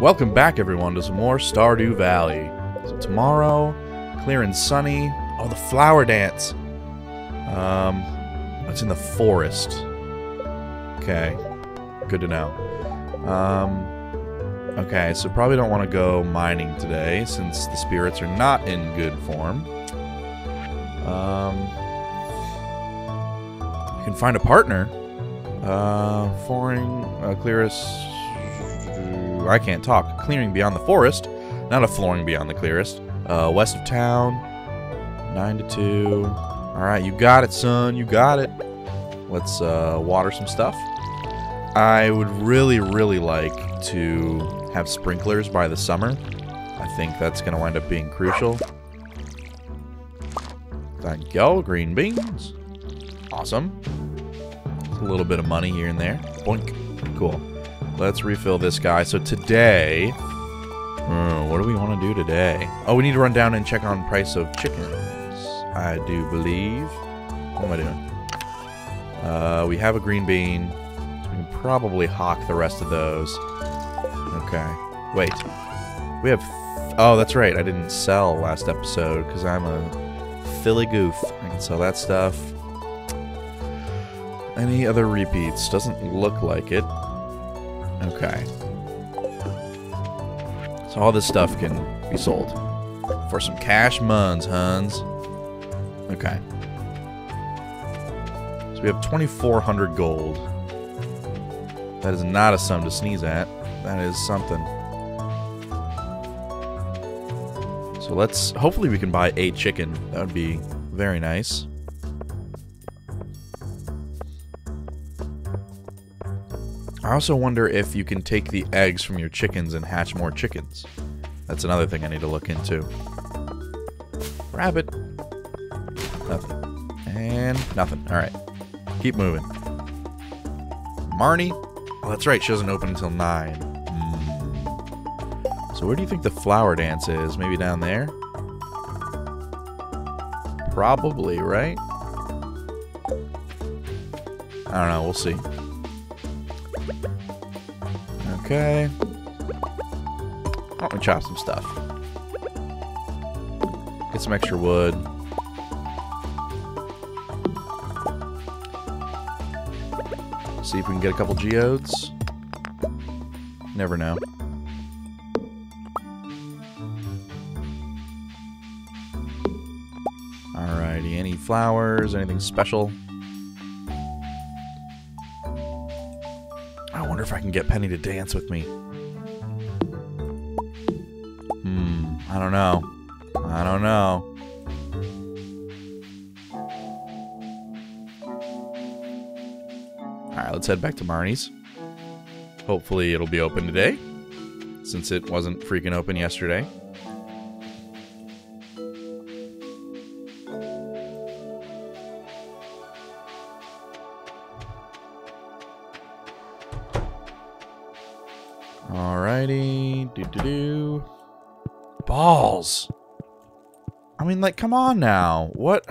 Welcome back, everyone, to some more Stardew Valley. So tomorrow, clear and sunny. Oh, the flower dance. It's in the forest. Okay, good to know. Okay, so probably don't want to go mining today since the spirits are not in good form. You can find a partner. Clearest. I can't talk. Clearing beyond the forest, not a flooring beyond the clearest. West of town, 9 to 2. All right, you got it, son. You got it. Let's water some stuff. I would really, really like to have sprinklers by the summer. I think that's going to wind up being crucial. Thank you, green beans. Awesome. Just a little bit of money here and there. Boink. Cool. Let's refill this guy. So today, what do we want to do today? Oh, we need to run down and check on price of chickens, I do believe. What am I doing? We have a green bean. So we can probably hawk the rest of those. Okay. Wait. We have... Oh, that's right. I didn't sell last episode because I'm a filly goof. I can sell that stuff. Any other repeats? Doesn't look like it. Okay. So all this stuff can be sold. For some cash muns, huns. Okay. So we have 2,400 gold. That is not a sum to sneeze at. That is something. So let's... Hopefully we can buy a chicken. That would be very nice. I also wonder if you can take the eggs from your chickens and hatch more chickens. That's another thing I need to look into. Rabbit. Nothing. And nothing. Alright. Keep moving. Marnie. Oh, that's right. She doesn't open until 9. So where do you think the flower dance is? Maybe down there? Probably, right? I don't know. We'll see. Okay. Why don't we chop some stuff? Get some extra wood. See if we can get a couple geodes. Never know. Alrighty, any flowers? Anything special? If I can get Penny to dance with me. I don't know. I don't know. Alright, let's head back to Marnie's. Hopefully it'll be open today, since it wasn't freaking open yesterday. Alrighty, do-do-do. Balls! I mean, like, come on now. What?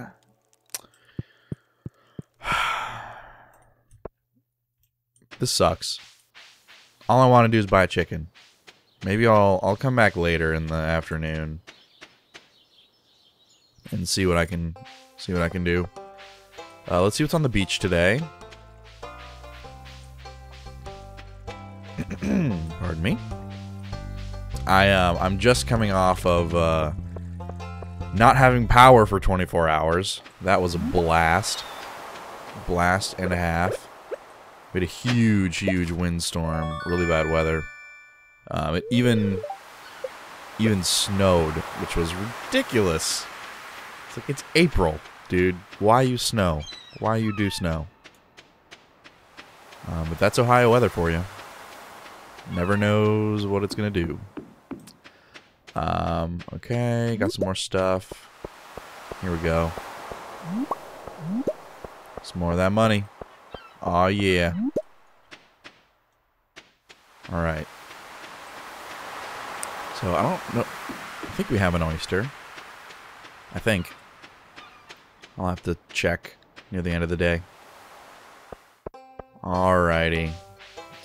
This sucks. All I want to do is buy a chicken. Maybe I'll come back later in the afternoon and see what I can do. Let's see what's on the beach today. Pardon me. I'm just coming off of not having power for 24 hours. That was a blast. Blast and a half. We had a huge, huge windstorm. Really bad weather. It even snowed, which was ridiculous. It's like, it's April, dude. Why you snow? Why you do snow? But that's Ohio weather for you. Never knows what it's gonna do. Okay, got some more stuff. Here we go. Some more of that money. Aw, yeah. Alright. So, I don't know. I think we have an oyster. I think. I'll have to check near the end of the day. Alrighty.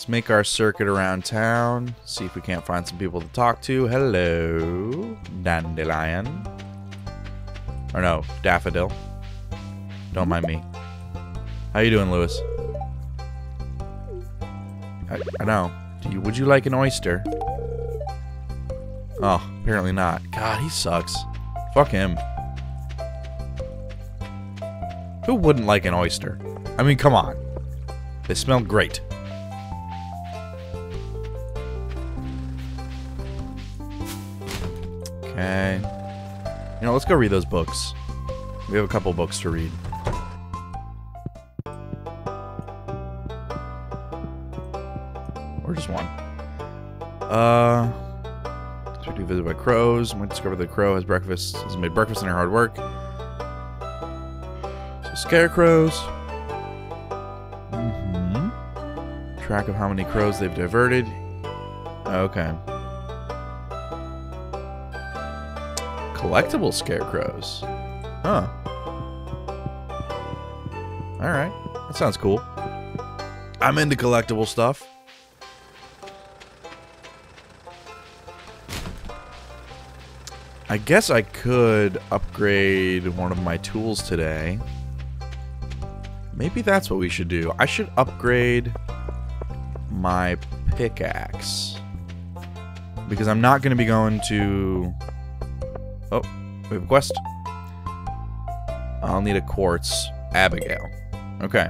Let's make our circuit around town. See if we can't find some people to talk to. Hello, dandelion. Or no, daffodil. Don't mind me. How you doing, Lewis? I know. Would you like an oyster? Oh, apparently not. God, he sucks. Fuck him. Who wouldn't like an oyster? I mean, come on. They smell great. Okay. You know, let's go read those books. We have a couple books to read. Or just one. To be visited by crows. Might discover the crow has made breakfast in her hard work. So scarecrows. Track of how many crows they've diverted. Okay. Collectible scarecrows. Huh. Alright. That sounds cool. I'm into collectible stuff. I guess I could upgrade one of my tools today. Maybe that's what we should do. I should upgrade my pickaxe. Because I'm not going to be going to... Oh, we have a quest. I'll need a quartz. Abigail. Okay.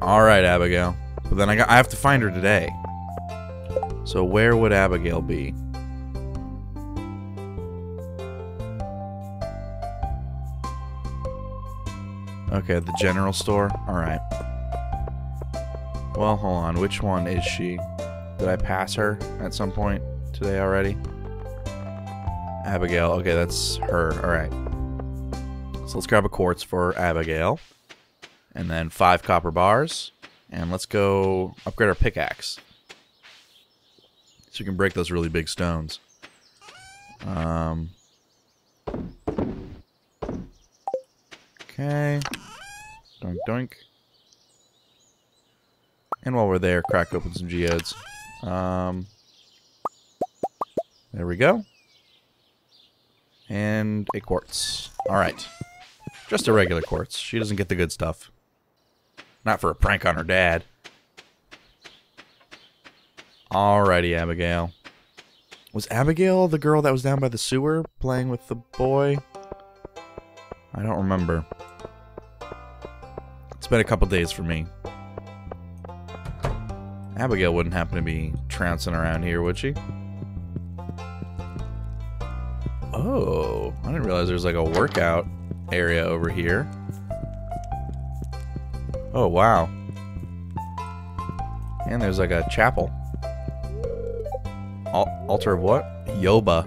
Alright, Abigail. But then I have to find her today. So where would Abigail be? Okay, the general store. Alright. Well, hold on. Which one is she? Did I pass her at some point today already? Abigail. Okay, that's her. Alright. So let's grab a quartz for Abigail. And then 5 copper bars. And let's go upgrade our pickaxe. So you can break those really big stones. Okay. Doink, doink. And while we're there, crack open some geodes. There we go. And a quartz. Alright. Just a regular quartz. She doesn't get the good stuff. Not for a prank on her dad. Alrighty, Abigail. Was Abigail the girl that was down by the sewer playing with the boy? I don't remember. It's been a couple days for me. Abigail wouldn't happen to be trouncing around here, would she? Oh, I didn't realize there's like a workout area over here. Oh, wow. And there's like a chapel. Altar of what? Yoba.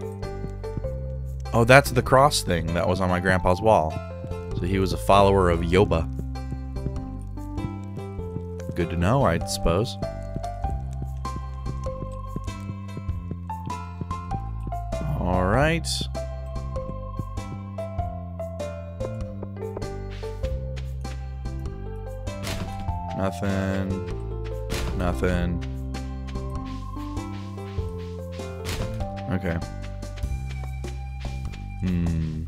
Oh, that's the cross thing that was on my grandpa's wall. So he was a follower of Yoba. Good to know, I suppose. Alright. Nothing. Nothing. Okay. I'll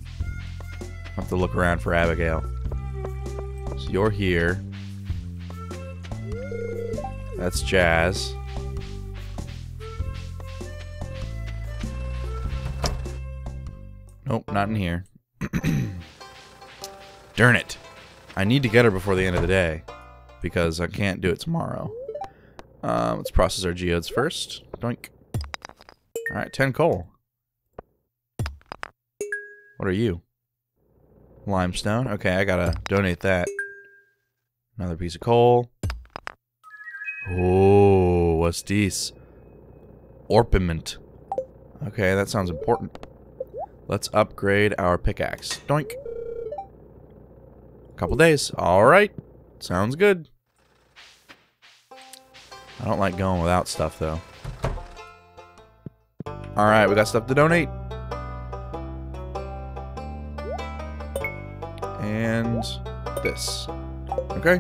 have to look around for Abigail. So you're here. That's Jazz. Nope, not in here. Darn it. I need to get her before the end of the day. Because I can't do it tomorrow. Let's process our geodes first. Doink. Alright, 10 coal. What are you? Limestone? Okay, I gotta donate that. Another piece of coal. Oh, what's this? Orpiment. Okay, that sounds important. Let's upgrade our pickaxe. Doink. Couple days. Alright. Sounds good. I don't like going without stuff, though. Alright, we got stuff to donate. And this. Okay.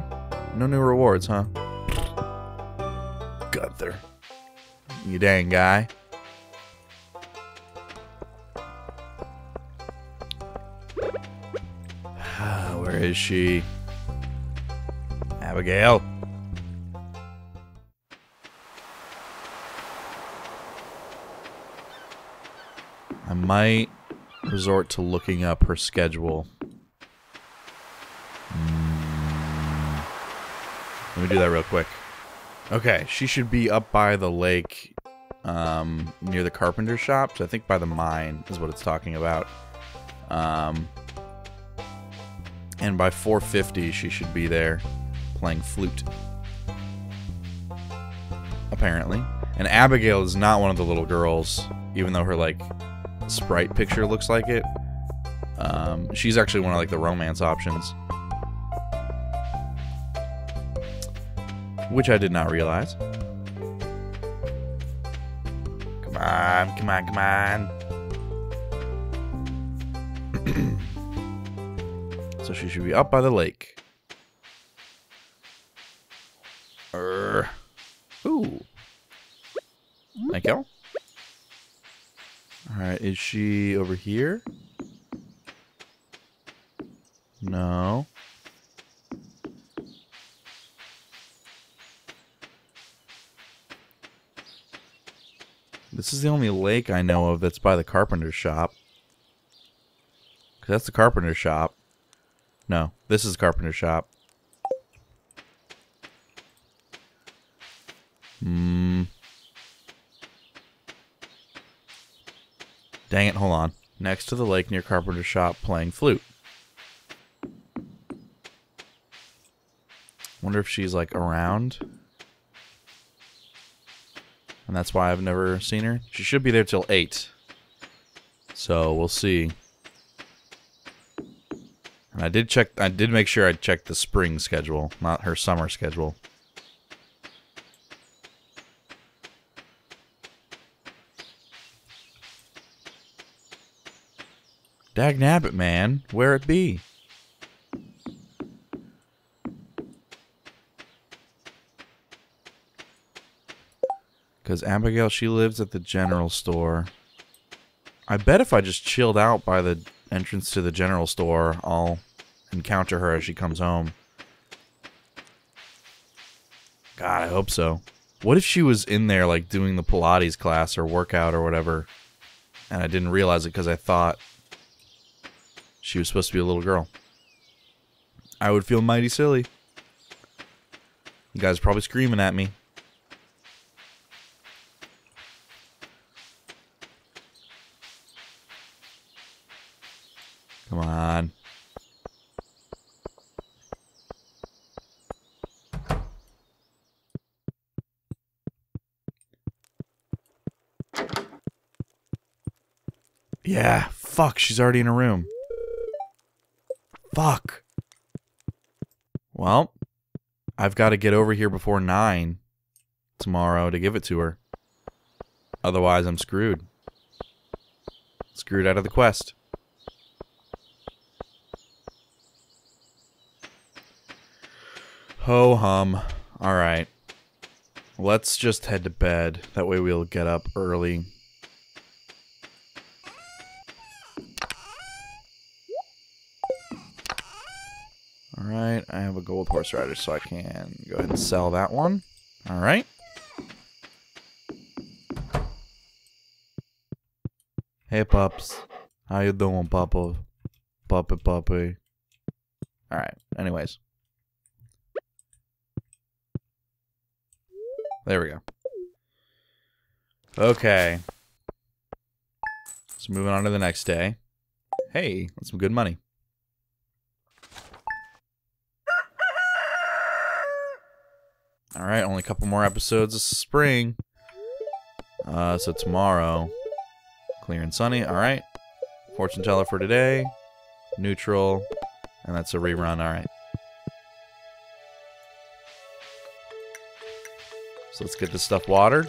No new rewards, huh? Gunther. You dang guy. Where is she? Abigail. I might resort to looking up her schedule. Let me do that real quick. Okay, she should be up by the lake, near the carpenter shop. So I think by the mine is what it's talking about. And by 4:50, she should be there playing flute. Apparently. And Abigail is not one of the little girls, even though her, like, sprite picture looks like it. She's actually one of, like, the romance options. Which I did not realize. Come on, come on, come on. So she should be up by the lake. Ooh. Thank you. Alright, is she over here? No. This is the only lake I know of that's by the carpenter's shop. 'Cause that's the carpenter's shop. No, this is the carpenter's shop. Dang it, hold on. Next to the lake near carpenter's shop playing flute. Wonder if she's, like, around. And that's why I've never seen her. She should be there till 8. So we'll see. And I did check, I did make sure I checked the spring schedule, not her summer schedule. Dag nabbit, man. Where it be? Because Abigail, she lives at the general store. I bet if I just chilled out by the entrance to the general store, I'll encounter her as she comes home. God, I hope so. What if she was in there, like, doing the Pilates class or workout or whatever, and I didn't realize it because I thought she was supposed to be a little girl? I would feel mighty silly. You guys are probably screaming at me. Come on. Yeah, fuck, she's already in her room. Fuck. Well, I've got to get over here before 9 tomorrow to give it to her. Otherwise, I'm screwed. Screwed out of the quest. Ho hum. Alright. Let's just head to bed. That way we'll get up early. Alright, I have a gold horse rider, so I can go ahead and sell that one. Alright. Hey pups. How you doing, Papa? Puppy puppy. Alright, anyways. There we go. Okay. So moving on to the next day. Hey, that's some good money. Alright, only a couple more episodes this spring. So tomorrow. Clear and sunny, alright. Fortune teller for today. Neutral. And that's a rerun, alright. So let's get this stuff watered.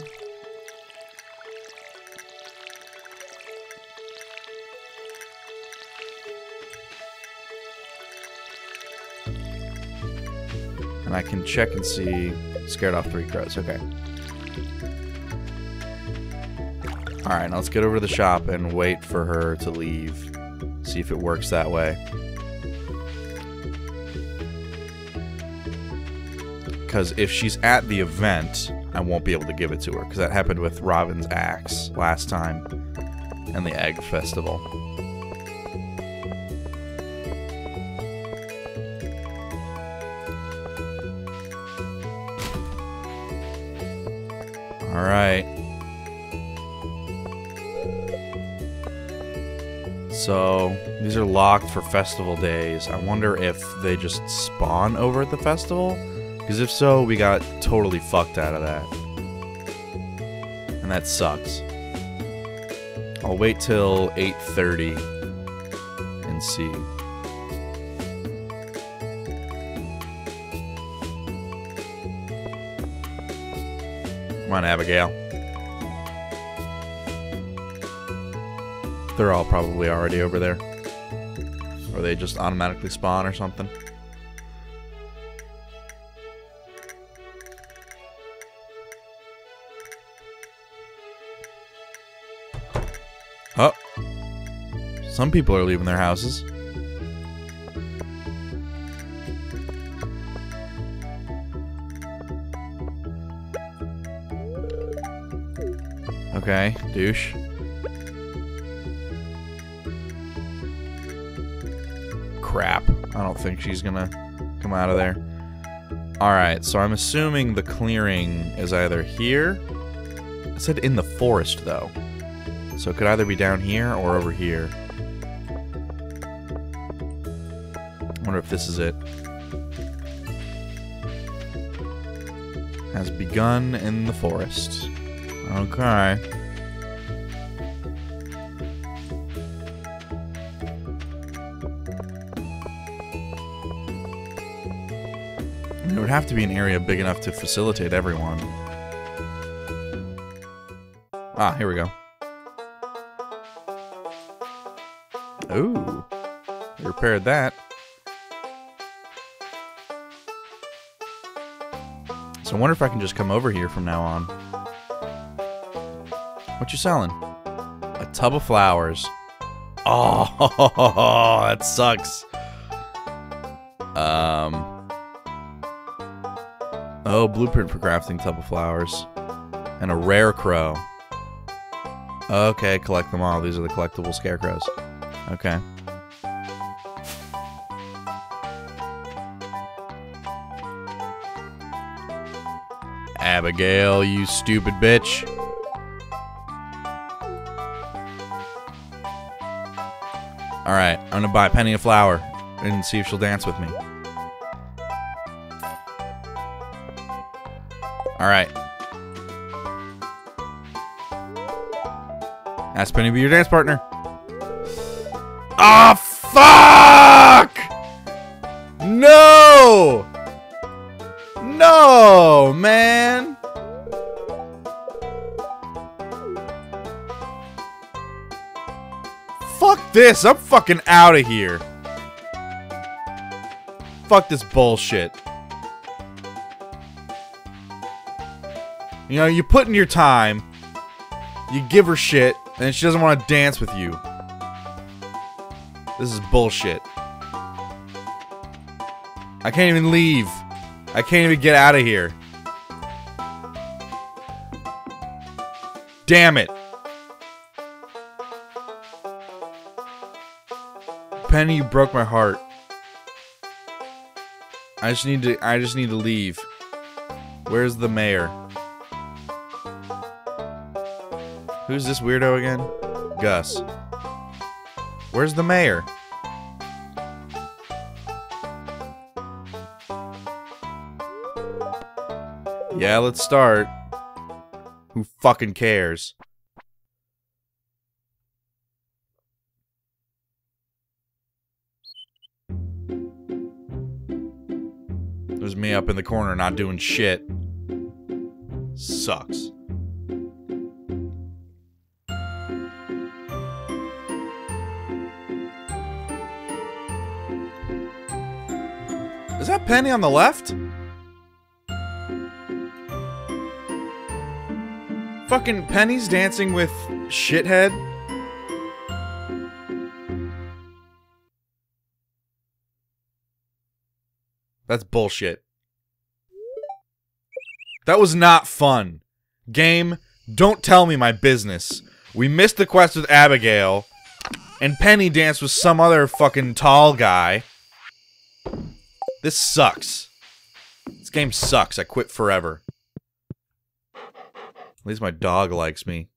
And I can check and see. Scared off 3 crows, okay. Alright, now let's get over to the shop and wait for her to leave. See if it works that way. Because if she's at the event, I won't be able to give it to her. Because that happened with Robin's axe last time. And the egg festival. Alright. So, these are locked for festival days. I wonder if they just spawn over at the festival? Because if so, we got totally fucked out of that. And that sucks. I'll wait till 8:30 and see. Come on, Abigail. They're all probably already over there. Or they just automatically spawn or something. Oh. Some people are leaving their houses. Okay, douche. Crap. I don't think she's gonna come out of there. Alright, so I'm assuming the clearing is either here. I said in the forest, though. So it could either be down here or over here. I wonder if this is it. Has begun in the forest. Okay. I mean, it would have to be an area big enough to facilitate everyone. Ah, here we go. Ooh, we repaired that. So I wonder if I can just come over here from now on. What you selling? A tub of flowers. Oh, that sucks. Oh, blueprint for crafting tub of flowers. And a rare crow. Okay, collect them all. These are the collectible scarecrows. Okay. Abigail, you stupid bitch. Alright, I'm gonna buy Penny a flower and see if she'll dance with me. Alright. Ask Penny to be your dance partner. Ah, fuck! No! No, man! Fuck this, I'm fucking out of here. Fuck this bullshit. You know, you put in your time, you give her shit, and she doesn't want to dance with you. This is bullshit. I can't even leave. I can't even get out of here. Damn it. Penny, you broke my heart. I just need to leave. Where's the mayor? Who's this weirdo again? Gus. Where's the mayor? Yeah, let's start. Who fucking cares? There's me up in the corner not doing shit. Sucks. Is that Penny on the left? Fucking Penny's dancing with shithead. That's bullshit. That was not fun. Game, don't tell me my business. We missed the quest with Abigail, and Penny danced with some other fucking tall guy. This sucks. This game sucks. I quit forever. At least my dog likes me.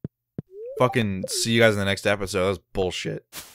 Fucking see you guys in the next episode. That was bullshit.